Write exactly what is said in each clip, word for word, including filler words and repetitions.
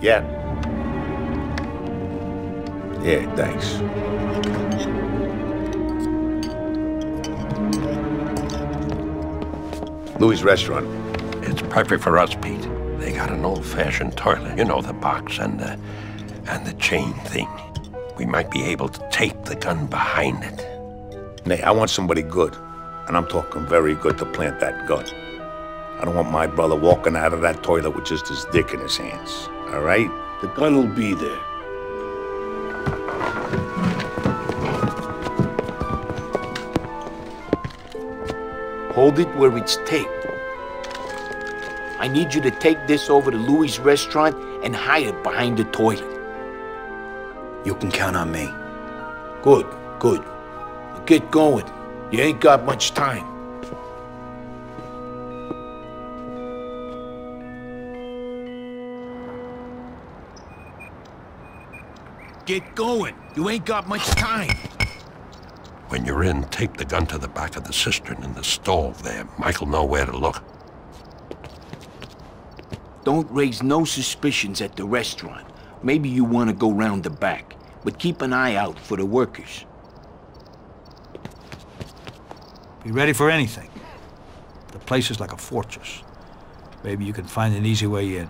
Yeah. Yeah, thanks. Louis' Restaurant. It's perfect for us, Pete. They got an old-fashioned toilet. You know, the box and the, and the chain thing. We might be able to tape the gun behind it. Nay, I want somebody good, and I'm talking very good, to plant that gun. I don't want my brother walking out of that toilet with just his dick in his hands, all right? The gun will be there. Hold it where it's taped. I need you to take this over to Louis' Restaurant and hide it behind the toilet. You can count on me. Good, good. Get going. You ain't got much time. Get going. You ain't got much time. When you're in, tape the gun to the back of the cistern in the stove there. Michael'll know where to look. Don't raise no suspicions at the restaurant. Maybe you want to go round the back, but keep an eye out for the workers. Be ready for anything. The place is like a fortress. Maybe you can find an easy way in.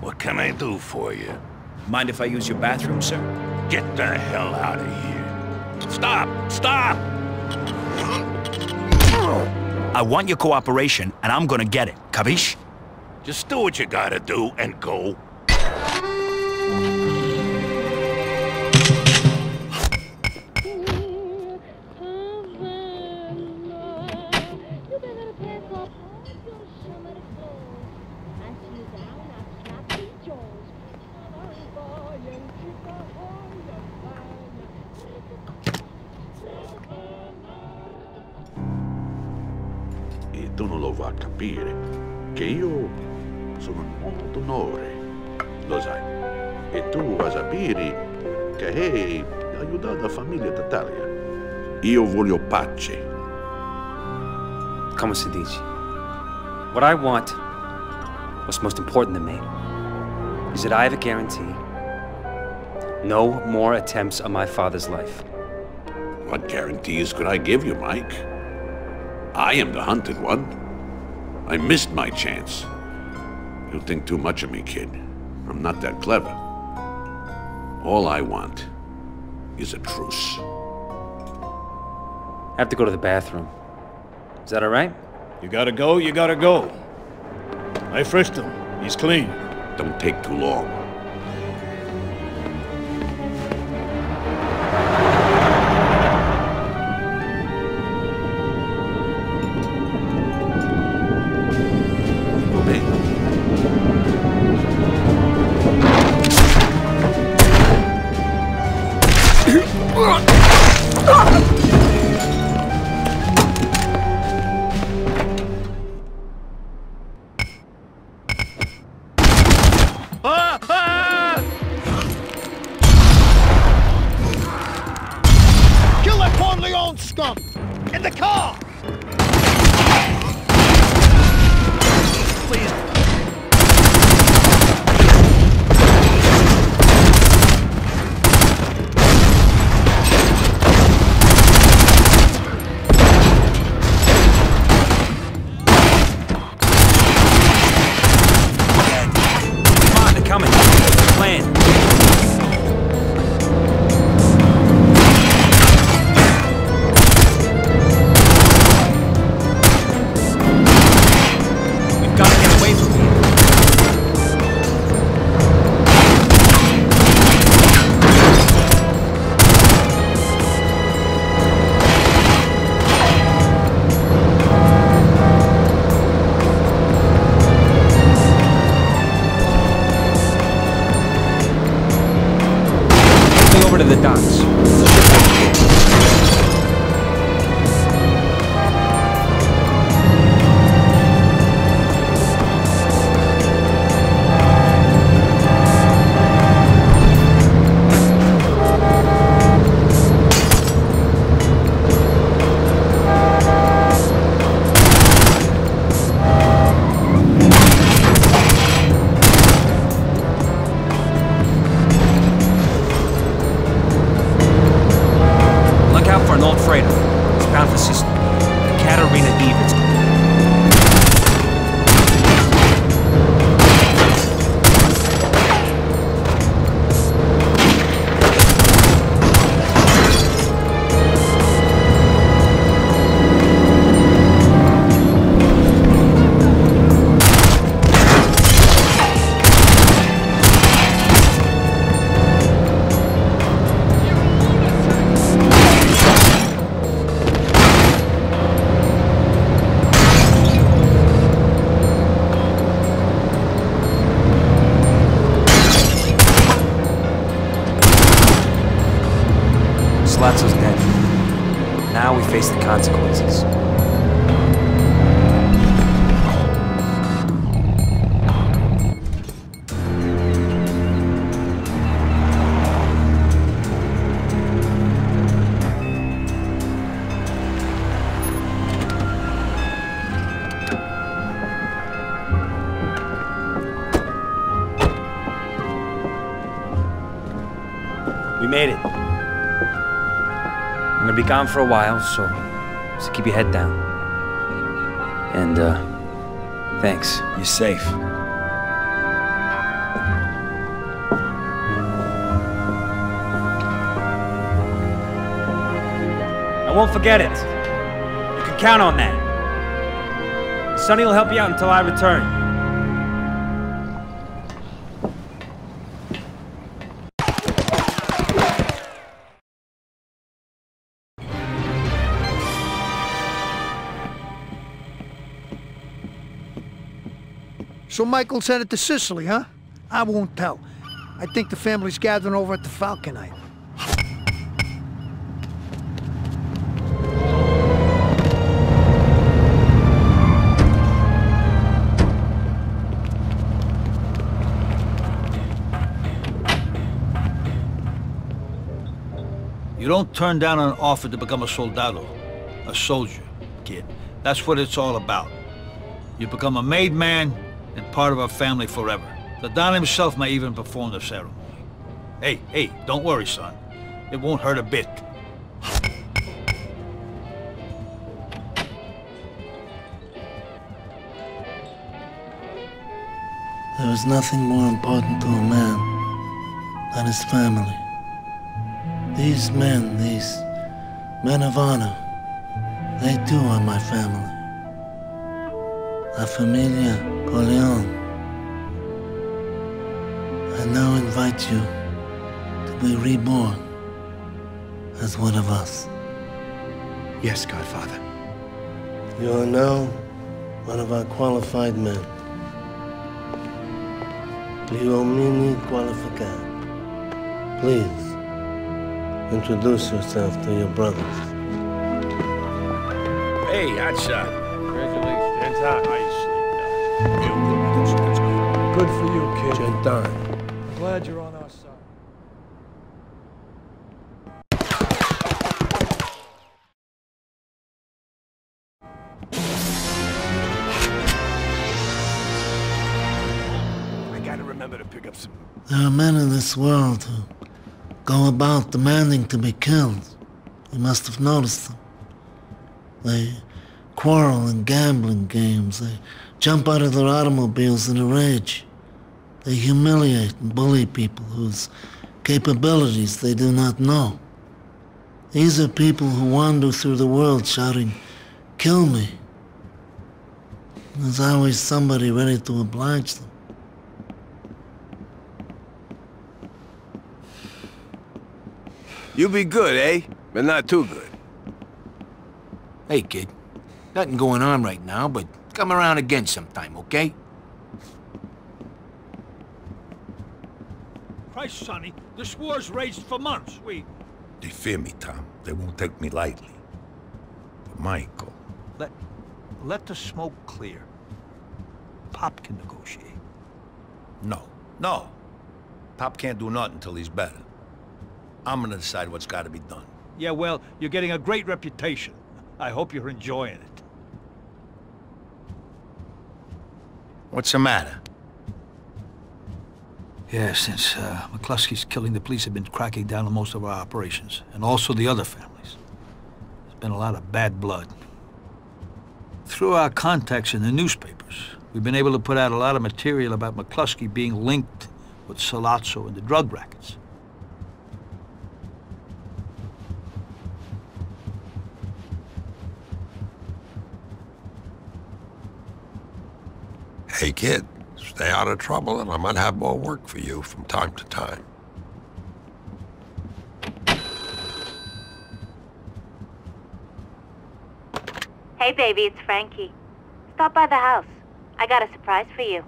What can I do for you? Mind if I use your bathroom, sir? Get the hell out of here. Stop! Stop! I want your cooperation, and I'm gonna get it. Kabish? Just do what you gotta do and go. Non lo va a capire che io sono molto d'onore, lo sai, e tu a sapere che hai aiutato la famiglia d'Italia. Io voglio pace. Come, Sadici. What I want, what's most important to me, is that I have a guarantee. No more attempts on my father's life. What guarantees could I give you, Mike? I am the hunted one. I missed my chance. You think too much of me, kid. I'm not that clever. All I want is a truce. I have to go to the bathroom. Is that all right? You gotta go, you gotta go. I frished him. He's clean. Don't take too long. Sollozzo's dead. Now we face the consequences. We made it. I'm gonna be gone for a while, so, so keep your head down. And, uh, thanks. You're safe. I won't forget it. You can count on that. Sonny will help you out until I return. So Michael sent it to Sicily, huh? I won't tell. I think the family's gathering over at the Falcone. You don't turn down an offer to become a soldado, a soldier, kid. That's what it's all about. You become a made man and part of our family forever. The Don himself may even perform the ceremony. Hey, hey, don't worry, son. It won't hurt a bit. There is nothing more important to a man than his family. These men, these men of honor, they too are my family. La Familia Corleone. I now invite you to be reborn as one of us. Yes, Godfather. You are now one of our qualified men. Uomini qualificati. Please, introduce yourself to your brothers. Hey, Hatsha. Congratulations. Gentile. How you sleep now? Good for you, kid. Gentile. Glad you're on our side. I gotta remember to pick up some... There are men in this world who go about demanding to be killed. You must have noticed them. They quarrel in gambling games. They jump out of their automobiles in a rage. They humiliate and bully people whose capabilities they do not know. These are people who wander through the world shouting, "Kill me." There's always somebody ready to oblige them. You be good, eh? But not too good. Hey, kid. Nothing going on right now, but come around again sometime, okay? Christ, Sonny, this war's raged for months. We... They fear me, Tom. They won't take me lightly. But Michael... Let... let the smoke clear. Pop can negotiate. No. No. Pop can't do nothing until he's better. I'm gonna decide what's gotta be done. Yeah, well, you're getting a great reputation. I hope you're enjoying it. What's the matter? Yeah, since uh, McCluskey's killing, the police have been cracking down on most of our operations, and also the other families. There's been a lot of bad blood. Through our contacts in the newspapers, we've been able to put out a lot of material about McCluskey being linked with Sollozzo and the drug rackets. Hey, kid. Stay out of trouble, and I might have more work for you from time to time. Hey, baby, it's Frankie. Stop by the house. I got a surprise for you.